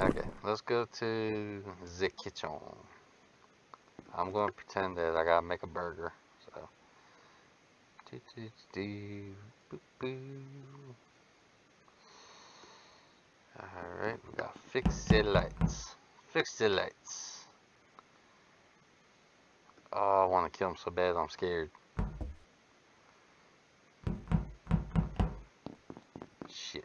Okay, let's go to the kitchen. I'm going to pretend that I got to make a burger. So, alright, we got to fix the lights. Fix the lights. Oh, I want to kill him so bad, I'm scared. Shit.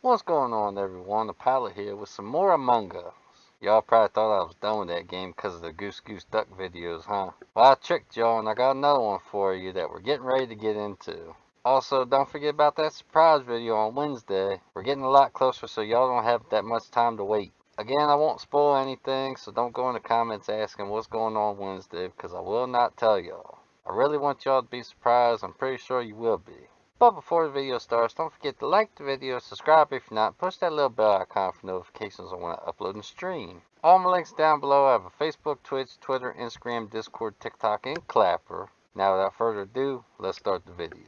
What's going on, everyone? The Pilot here with some more Among Us. Y'all probably thought I was done with that game because of the Goose Duck videos, huh? Well, I tricked y'all and I got another one for you that we're getting ready to get into. Also, don't forget about that surprise video on Wednesday. We're getting a lot closer, so y'all don't have that much time to wait. Again, I won't spoil anything, so don't go in the comments asking what's going on Wednesday because I will not tell y'all. I really want y'all to be surprised. I'm pretty sure you will be. But before the video starts, don't forget to like the video, subscribe if you're not, push that little bell icon for notifications on when I upload and stream. All my links down below. I have a Facebook, Twitch, Twitter, Instagram, Discord, TikTok, and Clapper. Now without further ado, let's start the video.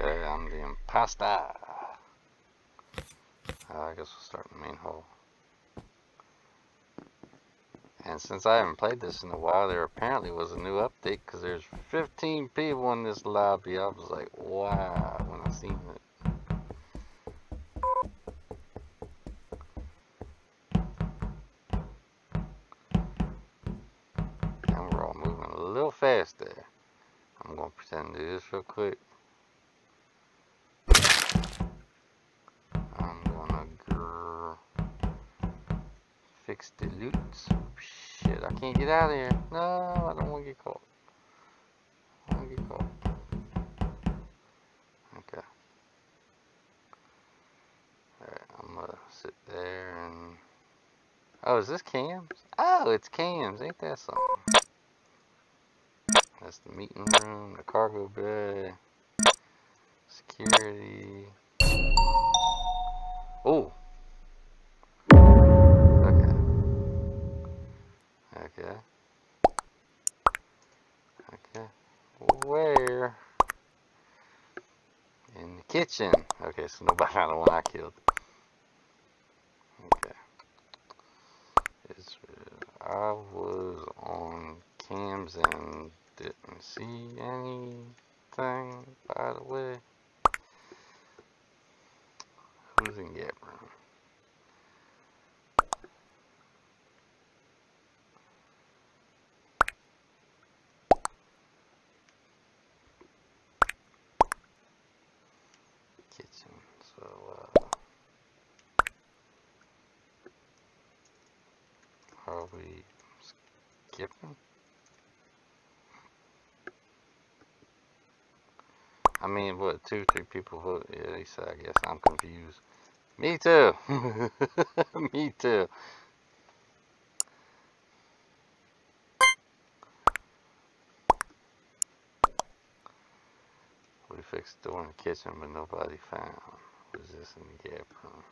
Okay, I'm the imposter. I guess we'll start in the main hole. And since I haven't played this in a while, there apparently was a new update because there's 15 people in this lobby. I was like, wow, when I seen it. And we're all moving a little fast there. I'm gonna pretend to do this real quick. I'm gonna fix the loot. Shit, I can't get out of here. No, I don't wanna get caught. I don't wanna get caught. Okay. Alright, I'm gonna sit there and... Oh, is this cams? Oh, it's cams. Ain't that something? That's the meeting room, the cargo bay, security. Oh! Okay. Okay. Okay. Where? In the kitchen. Okay, so nobody found the one I killed. Okay. I was on cams and... didn't see anything, by the way. Who's in gap room? Kitchen, so, are we skipping? I mean, what, 2, 3 people vote? Yeah, they said, I guess I'm confused. Me too. Me too. We fixed the door in the kitchen, but nobody found. Was this in the gap room?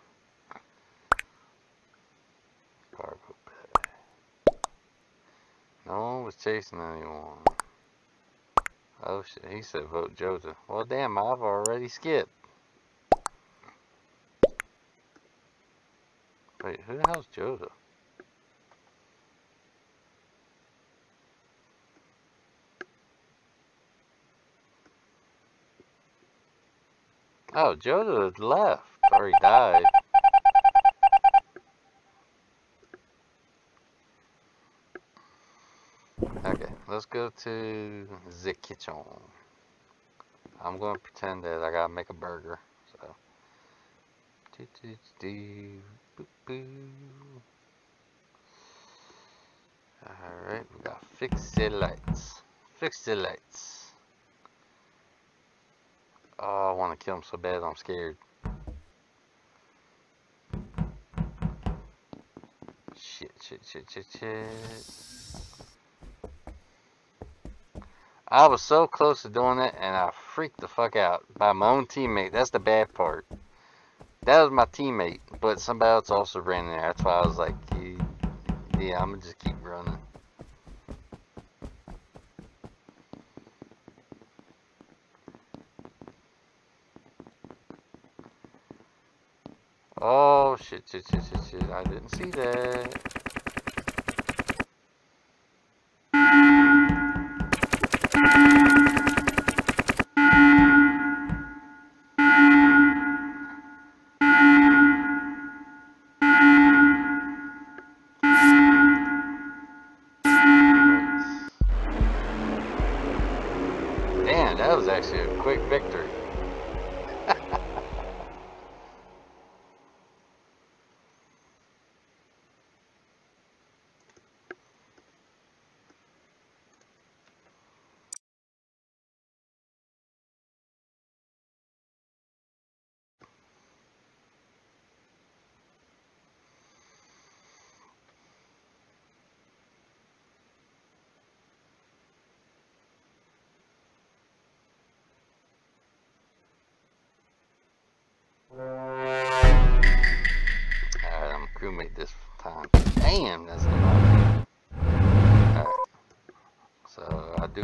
Cargo bag. No one was chasing anyone. Oh shit, he said vote Joseph. Well damn, I've already skipped. Wait, who the hell's Joseph? Oh, Joseph left, or he died. Okay, let's go to the kitchen. I'm going to pretend that I got to make a burger. So, alright, we got to fix the lights. Fix the lights. Oh, I want to kill him so bad, I'm scared. Shit. I was so close to doing it, and I freaked the fuck out by my own teammate. That's the bad part. That was my teammate, but somebody else also ran in there. That's why I was like, yeah, I'm gonna just keep running. Oh, shit. I didn't see that.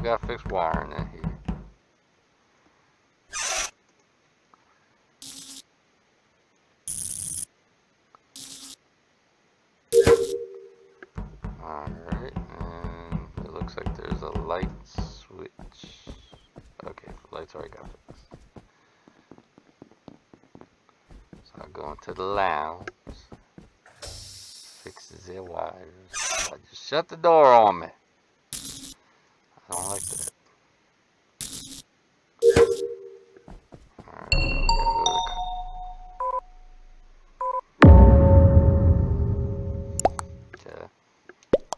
Gotta fix wiring in here. Alright, and it looks like there's a light switch. Okay, the light's already got fixed. So I'll go into the lounge. Fixes their wires. I just shut the door on me. I don't like that. Alright, I'm gonna go to the car. Okay.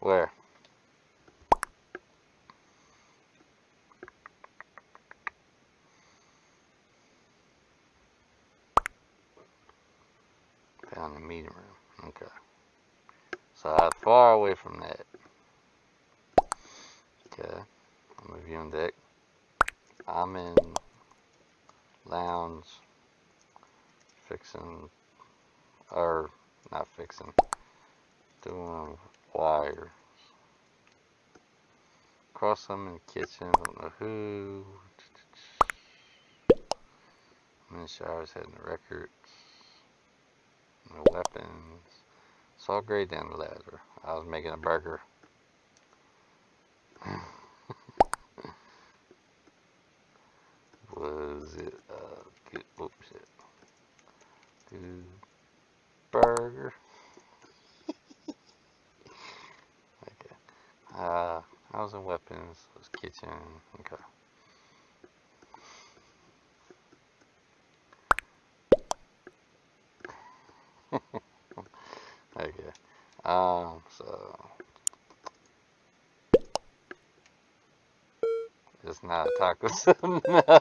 Where? Down the meeting room. Okay. So I'm far away from that. Okay, I'm reviewing deck. I'm in lounge, fixing, or not fixing, doing wires. Cross them in the kitchen, don't know who. I'm in the showers, heading the records. No weapons. Saw Gray down the ladder. I was making a burger. Was it a good bullshit? Dude, burger. Okay. I was in weapons. I was kitchen. Okay. Okay. So. It's not a taco, so no.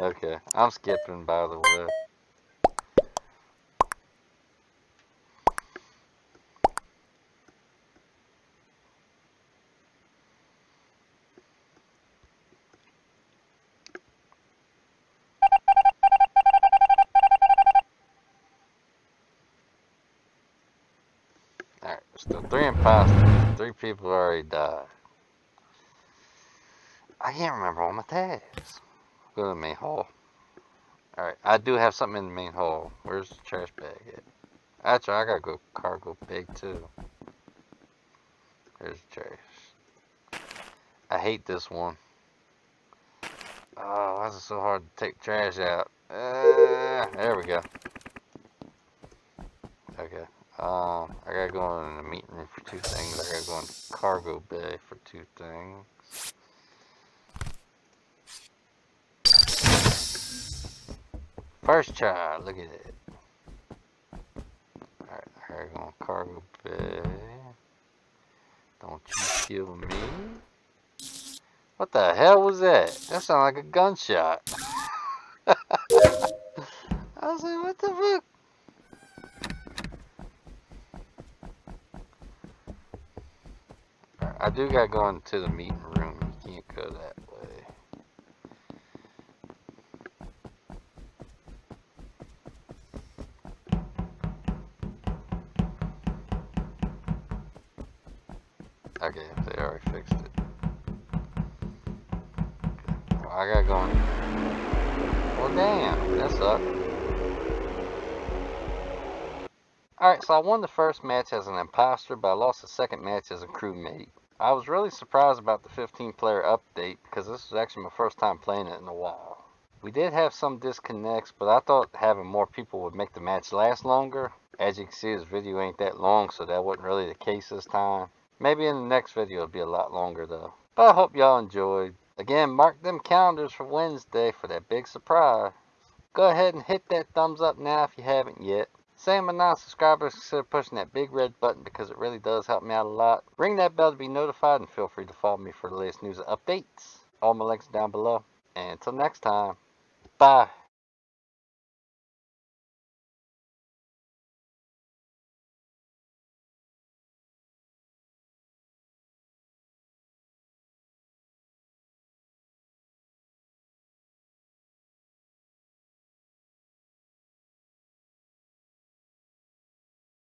Okay, I'm skipping, by the way. Alright, still 3 imposters. 3 people already died. I can't remember all my tabs. Go to the main hall. Alright, I do have something in the main hall. Where's the trash bag at? Actually, I gotta go cargo big too. There's the trash. I hate this one. Oh, why is it so hard to take trash out? There we go. Okay. I gotta go in the meeting room for 2 things. I gotta go in the cargo bay for 2 things. First try, look at it. Alright, I'm going to cargo bay. Don't you kill me. What the hell was that? That sounded like a gunshot. I was like, what the fuck? Right, I do got to go into the meeting room. go that way. Okay, they already fixed it. Okay. I gotta go in. Well, damn, that sucked. Alright, so I won the first match as an imposter, but I lost the second match as a crewmate. I was really surprised about the 15-player update, because this was actually my first time playing it in a while. We did have some disconnects, but I thought having more people would make the match last longer. As you can see, this video ain't that long, so that wasn't really the case this time. Maybe in the next video it'll be a lot longer though. But I hope y'all enjoyed. Again, mark them calendars for Wednesday for that big surprise. Go ahead and hit that thumbs up now if you haven't yet. Same with non-subscribers, consider pushing that big red button because it really does help me out a lot. Ring that bell to be notified and feel free to follow me for the latest news and updates. All my links are down below. And until next time, bye.